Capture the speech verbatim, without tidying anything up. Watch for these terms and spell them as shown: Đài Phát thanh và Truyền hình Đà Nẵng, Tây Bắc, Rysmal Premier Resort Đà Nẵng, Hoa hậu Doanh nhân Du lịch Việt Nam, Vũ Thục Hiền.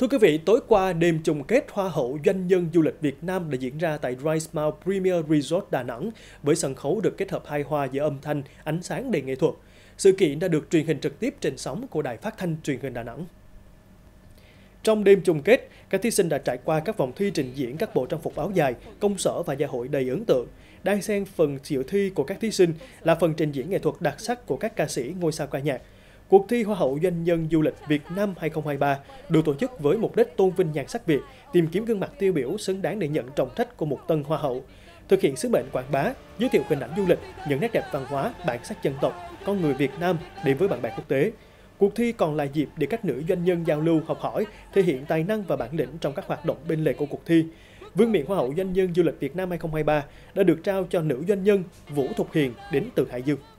Thưa quý vị, tối qua đêm chung kết Hoa hậu Doanh nhân Du lịch Việt Nam đã diễn ra tại Rysmal Premier Resort Đà Nẵng với sân khấu được kết hợp hài hòa giữa âm thanh, ánh sáng đầy nghệ thuật. Sự kiện đã được truyền hình trực tiếp trên sóng của Đài Phát thanh Truyền hình Đà Nẵng. Trong đêm chung kết, các thí sinh đã trải qua các vòng thi trình diễn các bộ trang phục áo dài, công sở và dạ hội đầy ấn tượng. Đan xen phần dự thi của các thí sinh là phần trình diễn nghệ thuật đặc sắc của các ca sĩ ngôi sao ca nhạc. Cuộc thi Hoa hậu Doanh nhân Du lịch Việt Nam hai không hai ba được tổ chức với mục đích tôn vinh nhan sắc Việt, tìm kiếm gương mặt tiêu biểu xứng đáng để nhận trọng trách của một tân hoa hậu, thực hiện sứ mệnh quảng bá, giới thiệu hình ảnh du lịch, những nét đẹp văn hóa, bản sắc dân tộc, con người Việt Nam đến với bạn bè quốc tế. Cuộc thi còn là dịp để các nữ doanh nhân giao lưu, học hỏi, thể hiện tài năng và bản lĩnh trong các hoạt động bên lề của cuộc thi. Vương miện Hoa hậu Doanh nhân Du lịch Việt Nam hai không hai ba đã được trao cho nữ doanh nhân Vũ Thục Hiền đến từ Hải Dương.